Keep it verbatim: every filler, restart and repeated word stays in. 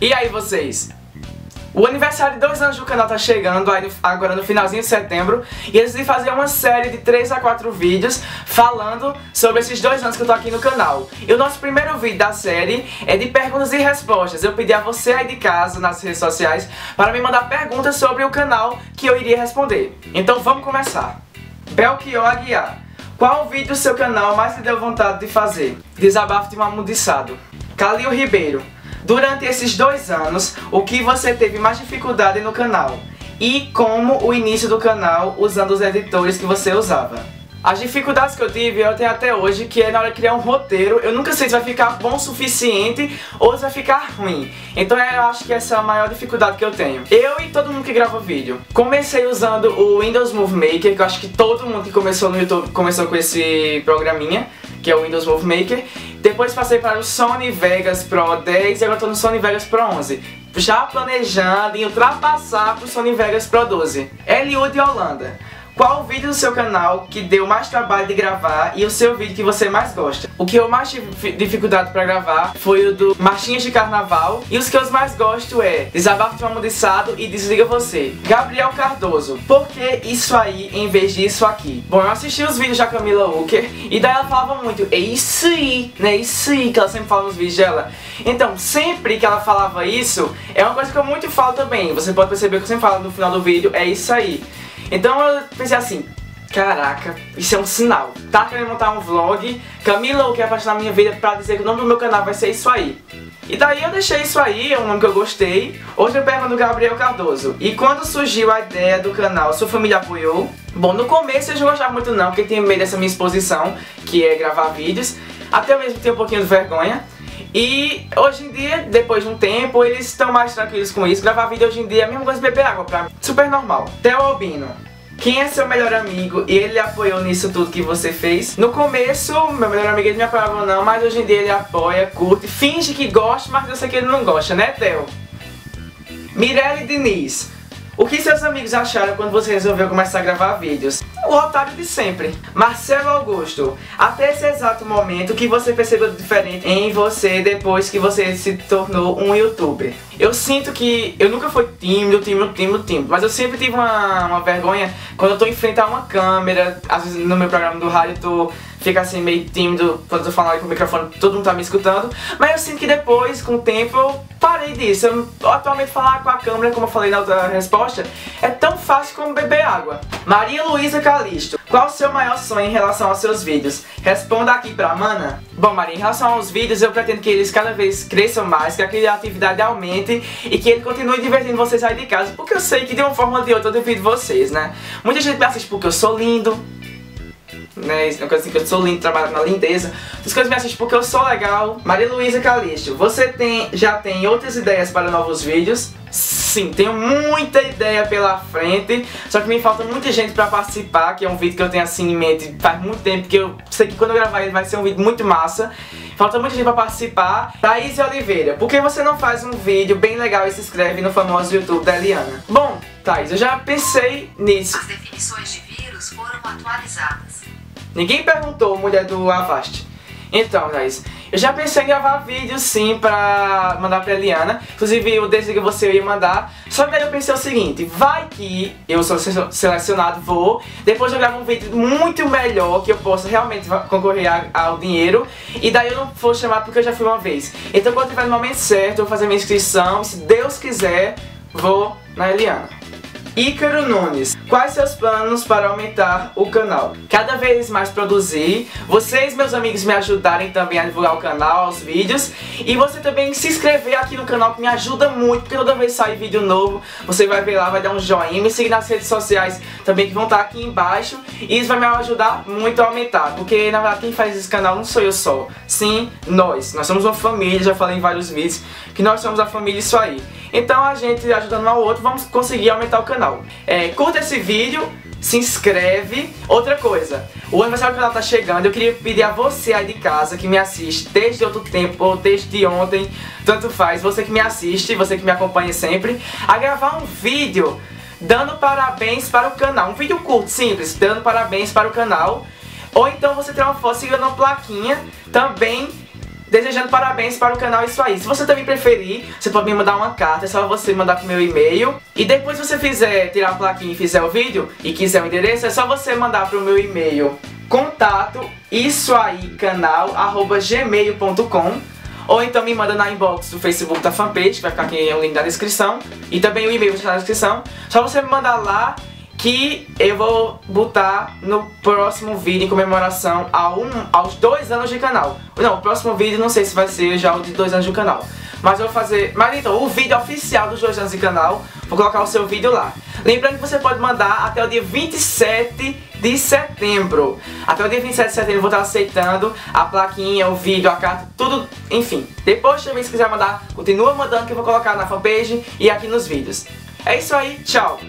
E aí, vocês? O aniversário de dois anos do canal tá chegando agora no finalzinho de setembro e eu decidi fazer uma série de três a quatro vídeos falando sobre esses dois anos que eu tô aqui no canal. E o nosso primeiro vídeo da série é de perguntas e respostas. Eu pedi a você aí de casa, nas redes sociais, para me mandar perguntas sobre o canal que eu iria responder. Então vamos começar. Belchior Aguiar, qual vídeo do seu canal mais te deu vontade de fazer? Desabafo de um amudiçado. Calil Ribeiro, durante esses dois anos, o que você teve mais dificuldade no canal? E como o início do canal usando os editores que você usava? As dificuldades que eu tive, eu tenho até hoje, que é na hora de criar um roteiro. Eu nunca sei se vai ficar bom o suficiente ou se vai ficar ruim. Então eu acho que essa é a maior dificuldade que eu tenho. Eu e todo mundo que grava vídeo. Comecei usando o Windows Movie Maker, que eu acho que todo mundo que começou no YouTube começou com esse programinha, que é o Windows Movie Maker. Depois passei para o Sony Vegas Pro dez e agora estou no Sony Vegas Pro onze. Já planejando em ultrapassar para o Sony Vegas Pro doze. Liode Holanda, qual o vídeo do seu canal que deu mais trabalho de gravar e o seu vídeo que você mais gosta? O que eu mais tive dificuldade para gravar foi o do Marchinhas de Carnaval. E os que eu mais gosto é Desabafo de um Amudiçado e Desliga Você. Gabriel Cardoso, por que isso aí em vez de isso aqui? Bom, eu assisti os vídeos da Camila Walker e daí ela falava muito, é isso aí, né, isso aí, que ela sempre fala nos vídeos dela. Então, sempre que ela falava isso, é uma coisa que eu muito falo também. Você pode perceber que eu sempre falo no final do vídeo, é isso aí. Então eu pensei assim, caraca, isso é um sinal. Tá querendo montar um vlog, Camila quer apaixonar minha vida pra dizer que o nome do meu canal vai ser Isso Aí. E daí eu deixei Isso Aí, é um nome que eu gostei. Outra pergunta do Gabriel Cardoso. E quando surgiu a ideia do canal, sua família apoiou? Bom, no começo eu não gostava muito não, porque tinha medo dessa minha exposição, que é gravar vídeos. Até mesmo tenho um pouquinho de vergonha. E hoje em dia, depois de um tempo, eles estão mais tranquilos com isso. Gravar vídeo hoje em dia é a mesma coisa que beber água pra mim. Super normal. Theo Albino, quem é seu melhor amigo e ele apoiou nisso tudo que você fez? No começo, meu melhor amigo ele me apoiava não, mas hoje em dia ele apoia, curte, finge que gosta, mas eu sei que ele não gosta, né, Theo? Mirelle Diniz, o que seus amigos acharam quando você resolveu começar a gravar vídeos? O otário de sempre. Marcelo Augusto, até esse exato momento, que você percebeu diferente em você depois que você se tornou um youtuber? Eu sinto que eu nunca fui tímido, tímido, tímido, tímido, mas eu sempre tive uma, uma vergonha quando eu tô enfrentando uma câmera. Às vezes no meu programa do rádio eu tô, fico assim meio tímido quando eu tô falando com o microfone, todo mundo tá me escutando. Mas eu sinto que depois, com o tempo, eu parei disso. Eu, atualmente falar com a câmera, como eu falei na outra resposta, é tão fácil como beber água. Maria Luiza Calixto, qual o seu maior sonho em relação aos seus vídeos? Responda aqui pra mana. Bom, Maria, em relação aos vídeos, eu pretendo que eles cada vez cresçam mais, que a criatividade aumente e que ele continue divertindo vocês aí de casa, porque eu sei que de uma forma ou de outra eu divido vocês, né? Muita gente me assiste porque eu sou lindo, né, uma coisa assim, que eu sou lindo, trabalho na lindeza. Essas coisas me assistem porque eu sou legal. Maria Luiza Calixto, você tem, já tem outras ideias para novos vídeos? Sim, tenho muita ideia pela frente, só que me falta muita gente pra participar, que é um vídeo que eu tenho assim em mente faz muito tempo, que eu sei que quando eu gravar ele vai ser um vídeo muito massa. Falta muita gente pra participar. Thaís Oliveira, por que você não faz um vídeo bem legal e se inscreve no famoso YouTube da Eliana? Bom, Thaís, eu já pensei nisso. As definições de vírus foram atualizadas. Ninguém perguntou, mulher do Avast. Então, Thaís, eu já pensei em gravar vídeo sim pra mandar pra Eliana. Inclusive, o Desliga Você eu ia mandar. Só que daí eu pensei o seguinte, vai que eu sou selecionado, vou. Depois eu gravo um vídeo muito melhor, que eu possa realmente concorrer ao dinheiro. E daí eu não vou chamar porque eu já fui uma vez. Então, quando tiver no momento certo, eu vou fazer minha inscrição. Se Deus quiser, vou na Eliana. Icaro Nunes, quais seus planos para aumentar o canal? Cada vez mais produzir, vocês, meus amigos, me ajudarem também a divulgar o canal, os vídeos, e você também se inscrever aqui no canal, que me ajuda muito, porque toda vez que sair vídeo novo, você vai ver lá, vai dar um joinha, me seguir nas redes sociais também, que vão estar aqui embaixo, e isso vai me ajudar muito a aumentar, porque na verdade quem faz esse canal não sou eu só, sim, nós. Nós somos uma família, já falei em vários vídeos, que nós somos a família Isso Aí. Então a gente ajudando um ao outro, vamos conseguir aumentar o canal. É, curta esse vídeo, se inscreve. Outra coisa, o aniversário do canal tá chegando. Eu queria pedir a você aí de casa que me assiste desde outro tempo ou desde ontem, tanto faz, você que me assiste, você que me acompanha sempre, a gravar um vídeo dando parabéns para o canal. Um vídeo curto, simples, dando parabéns para o canal. Ou então você tirar uma foto segurando uma plaquinha também desejando parabéns para o canal Isso Aí. Se você também preferir, você pode me mandar uma carta, é só você mandar pro meu e-mail. E depois se você fizer, tirar a plaquinha e fizer o vídeo e quiser o endereço, é só você mandar pro meu e-mail contato isso aí canal arroba gmail ponto com, ou então me manda na inbox do Facebook da fanpage, que vai ficar aqui o link na descrição, e também o e-mail está na descrição. Só você me mandar lá que eu vou botar no próximo vídeo em comemoração a um, aos dois anos de canal. Não, o próximo vídeo não sei se vai ser já o de dois anos do canal, mas eu vou fazer, mas então, o vídeo oficial dos dois anos de canal, vou colocar o seu vídeo lá. Lembrando que você pode mandar até o dia vinte e sete de setembro. Até o dia vinte e sete de setembro eu vou estar aceitando a plaquinha, o vídeo, a carta, tudo, enfim. Depois também, se quiser mandar, continua mandando que eu vou colocar na fanpage e aqui nos vídeos. É isso aí, tchau!